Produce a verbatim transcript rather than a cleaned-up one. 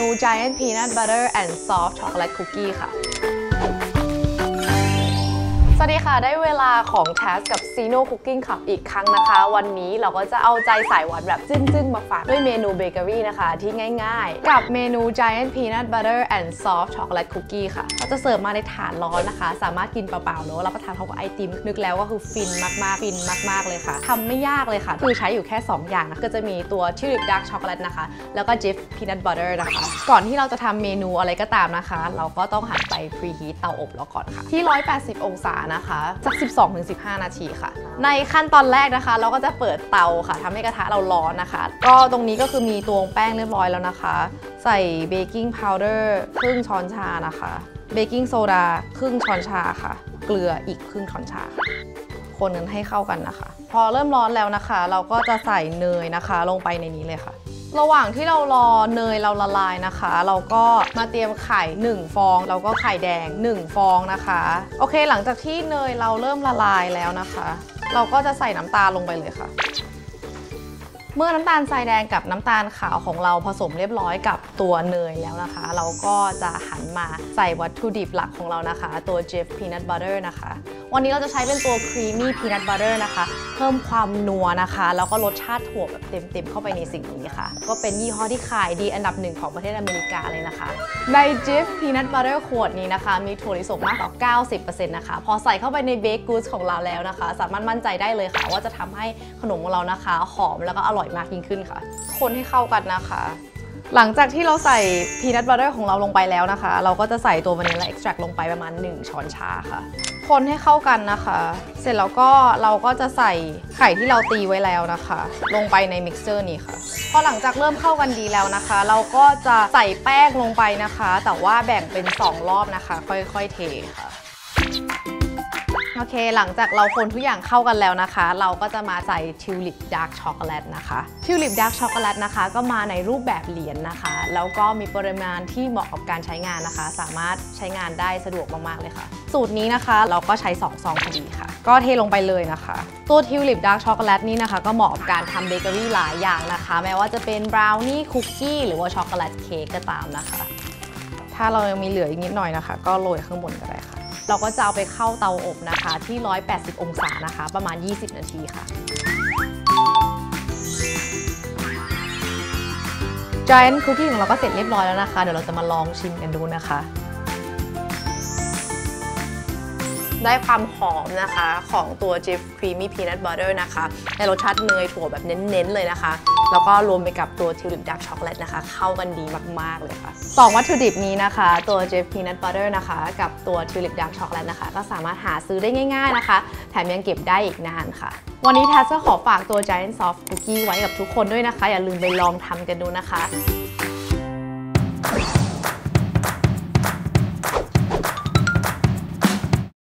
นู Giant Peanut Butter and Soft Chocolate Cookie ค่ะสวัสดีค่ะได้เวลาของแชสกับซีโน่คุกกิ้งคับอีกครั้งนะคะวันนี้เราก็จะเอาใจสายหวานแบบจึ้งๆมาฝากด้วยเมนูเบเกอรี่นะคะที่ง่ายๆกับเมนู Giant Peanut Butter and Soft Chocolate Cookie ค่ะเราจะเสิร์ฟมาในถาดร้อนนะคะสามารถกินเปล่าๆเนาะแล้วก็ทานเข้ากับไอติมนึกแล้วก็คือฟินมากๆฟินมากๆเลยค่ะทำไม่ยากเลยค่ะคือใช้อยู่แค่สองอย่างนะก็จะมีตัวชิริกดาร์กช็อกโกแลตนะคะแล้วก็ Jif Peanut Butter นะคะก่อนที่เราจะทำเมนูอะไรก็ตามนะคะเราก็ต้องหันไป preheat เตาอบเราก่อนค่ะที่หนึ่งร้อยแปดสิบองศานะคะสัก สิบสองถึงสิบห้า นาทีค่ะในขั้นตอนแรกนะคะเราก็จะเปิดเตาค่ะทำให้กระทะเราร้อนนะคะก็ตรงนี้ก็คือมีตวงแป้งเรียบร้อยแล้วนะคะใส่เบกกิ้งพาวเดอร์ครึ่งช้อนชานะคะเบกกิ้งโซดาครึ่งช้อนชาค่ะเกลืออีกครึ่งช้อนชาคนกันให้เข้ากันนะคะพอเริ่มร้อนแล้วนะคะเราก็จะใส่เนยนะคะลงไปในนี้เลยค่ะระหว่างที่เรารอเนยเราละลายนะคะเราก็มาเตรียมไข่หนึ่งฟองแล้วก็ไข่แดงหนึ่งฟองนะคะโอเคหลังจากที่เนยเราเริ่มละลายแล้วนะคะเราก็จะใส่น้ำตาลลงไปเลยค่ะเมื่อน้ำตาลทรายแดงกับน้ำตาลขาวของเราผสมเรียบร้อยกับตัวเนยแล้วนะคะเราก็จะหันมาใส่วัตถุดิบหลักของเรานะคะตัว Jif Peanut Butter นะคะวันนี้เราจะใช้เป็นตัว Creamy Peanut Butter นะคะเพิ่มความนัวนะคะแล้วก็รสชาติถั่วแบบเต็มๆเข้าไปในสิ่งนี้ค่ะก็เป็นยี่ห้อที่ขายดีอันดับหนึ่งของประเทศอเมริกาเลยนะคะใน Jif Peanut Butter ขวดนี้นะคะมีถั่วลิสงมากกว่า เก้าสิบเปอร์เซ็นต์ นะคะพอใส่เข้าไปใน Baked Goods ของเราแล้วนะคะสามารถมั่นใจได้เลยค่ะว่าจะทำให้ขนมของเรานะคะหอมแล้วก็อร่อยมากยิ่งขึ้นค่ะคนให้เข้ากันนะคะหลังจากที่เราใส่พีนัทบัตเตอร์ของเราลงไปแล้วนะคะเราก็จะใส่ตัววานิลลาเอ็กซ์แทรคลงไปประมาณหนึ่งช้อนชาค่ะคนให้เข้ากันนะคะเสร็จแล้วก็เราก็จะใส่ไข่ที่เราตีไว้แล้วนะคะลงไปในมิกเซอร์นี้ค่ะพอหลังจากเริ่มเข้ากันดีแล้วนะคะเราก็จะใส่แป้งลงไปนะคะแต่ว่าแบ่งเป็นสองรอบนะคะค่อยๆเทค่ะโอเคหลังจากเราคนทุกอย่างเข้ากันแล้วนะคะเราก็จะมาใส่ทิวลิปดาร์กช็อกโกแลตนะคะทิวลิปดาร์กช็อกโกแลตนะคะก็มาในรูปแบบเหรียญ นะคะแล้วก็มีปริมาณที่เหมาะกับการใช้งานนะคะสามารถใช้งานได้สะดวกมากๆเลยค่ะสูตรนี้นะคะเราก็ใช้สองซองพอดีค่ะก็เทลงไปเลยนะคะตัวทิวลิปดาร์กช็อกโกแลตนี้นะคะก็เหมาะกับการทำเบเกอรี่หลายอย่างนะคะแม้ว่าจะเป็นบราวนี่คุกกี้หรือว่าช็อกโกแลตเค้กก็ตามนะคะถ้าเรายังมีเหลืออีกนิดหน่อยนะคะก็โรยข้างบนก็ได้ค่ะเราก็จะเอาไปเข้าเตาอบนะคะที่หนึ่งร้อยแปดสิบองศานะคะประมาณยี่สิบนาทีค่ะ Giant Cookie ของเราก็เสร็จเรียบร้อยแล้วนะคะเดี๋ยวเราจะมาลองชิมกันดูนะคะได้ความหอมนะคะของตัว Jif Creamy Peanut Butter นะคะได้รสชาติเนยถั่วแบบเน้นๆเลยนะคะแล้วก็รวมไปกับตัวทิวลิปดาร์กช็อกโกแลตนะคะเข้ากันดีมากๆเลยค่ะสองวัตถุดิบนี้นะคะตัว Jif Peanut Butter นะคะกับตัวทิวลิปดาร์กช็อกโกแลตนะคะก็สามารถหาซื้อได้ง่ายๆนะคะแถมยังเก็บได้อีกนานค่ะวันนี้แทสก็ขอฝากตัว Giant Soft Cookie ไว้กับทุกคนด้วยนะคะอย่าลืมไปลองทำกันดูนะคะ